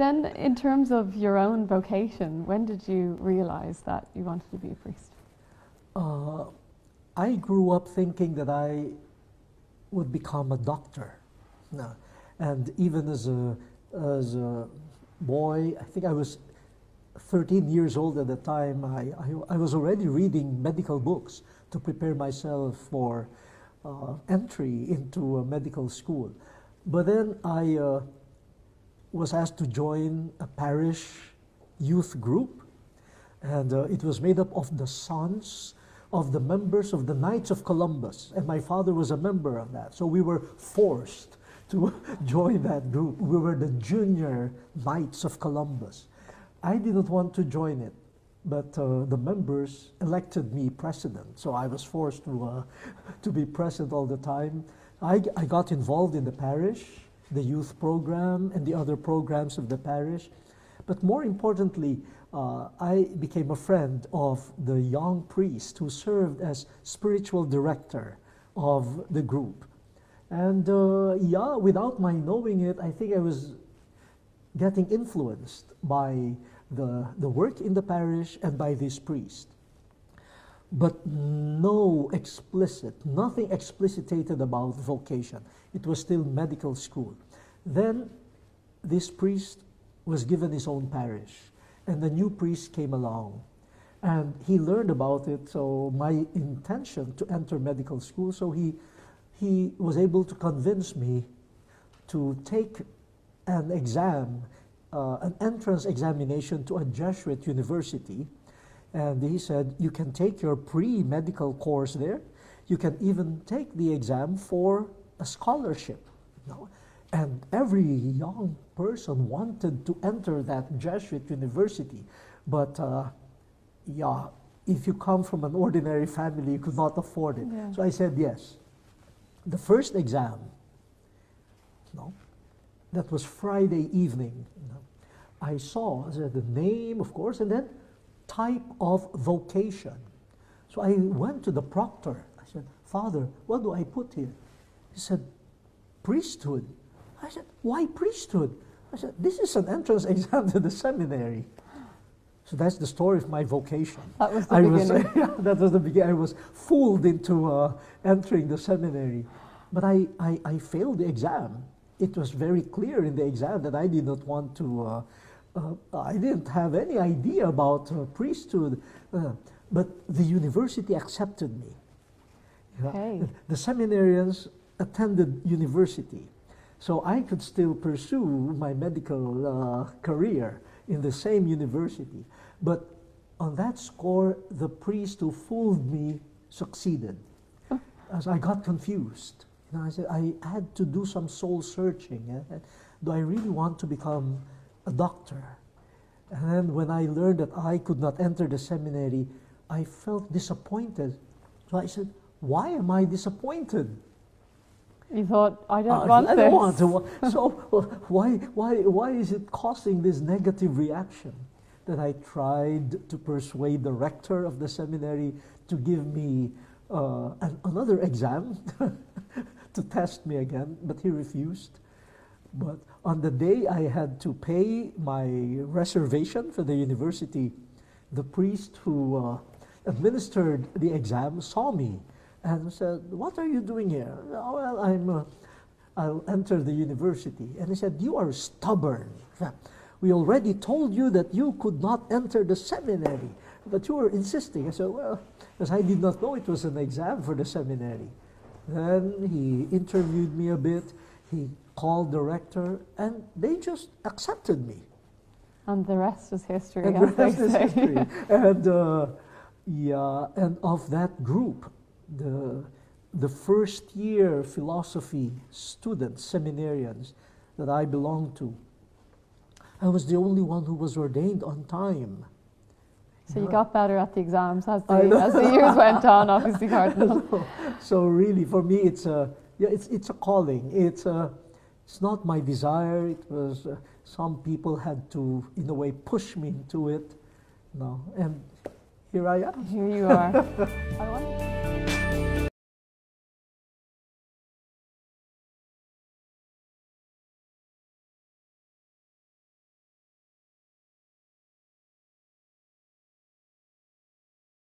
Then in terms of your own vocation, when did you realize that you wanted to be a priest? I grew up thinking that I would become a doctor. No. And even as a boy, I think I was 13 years old at the time, I was already reading medical books to prepare myself for entry into a medical school. But then I was asked to join a parish youth group, and it was made up of the sons of the members of the Knights of Columbus, and my father was a member of that, so we were forced to join that group. We were the junior Knights of Columbus. I didn't want to join it, but the members elected me president, so I was forced to be president all the time. I got involved in the parish, the youth program, and the other programs of the parish. But more importantly, I became a friend of the young priest who served as spiritual director of the group. And yeah, without my knowing it, I think I was getting influenced by the work in the parish and by this priest. But nothing explicitated about vocation. It was still medical school. Then this priest was given his own parish, and the new priest came along, and he learned about it, so my intention to enter medical school, so he was able to convince me to take an exam, an entrance examination to a Jesuit university. And he said, you can take your pre-medical course there. You can even take the exam for a scholarship. You know? And every young person wanted to enter that Jesuit university. But yeah, if you come from an ordinary family, you could not afford it. Yeah. So I said yes. The first exam, you know, that was Friday evening. You know, I saw the name, of course, and then type of vocation. So I went to the proctor. I said, Father, what do I put here? He said, priesthood. I said, why priesthood? I said, this is an entrance exam to the seminary. So that's the story of my vocation. That was the beginning. That was the beginning. I was fooled into entering the seminary. But I failed the exam. It was very clear in the exam that I did not want to I didn't have any idea about priesthood, but the university accepted me. Okay. The seminarians attended university, so I could still pursue my medical career in the same university. But on that score, the priest who fooled me succeeded. As I got confused, you know, I said I had to do some soul searching. Do I really want to become a doctor? And then when I learned that I could not enter the seminary, I felt disappointed. So I said, why am I disappointed? You thought, I don't want this. I don't want to. So why is it causing this negative reaction? That I tried to persuade the rector of the seminary to give me another exam to test me again, but he refused. But on the day I had to pay my reservation for the university, the priest who administered the exam saw me and said, what are you doing here? Oh, well, I'll enter the university. And he said, you are stubborn. We already told you that you could not enter the seminary, but you were insisting. I said, well, because I did not know it was an exam for the seminary. Then he interviewed me a bit. He called the rector, and they just accepted me. And the rest is history. And the rest is history. And yeah, and of that group, the first year philosophy students, seminarians that I belonged to, I was the only one who was ordained on time. So you got better at the exams as the years went on, obviously, Cardinal. So really, for me, it's a it's a calling. It's not my desire. It was some people had to, in a way, push me into it. No, and here I am. Here you are.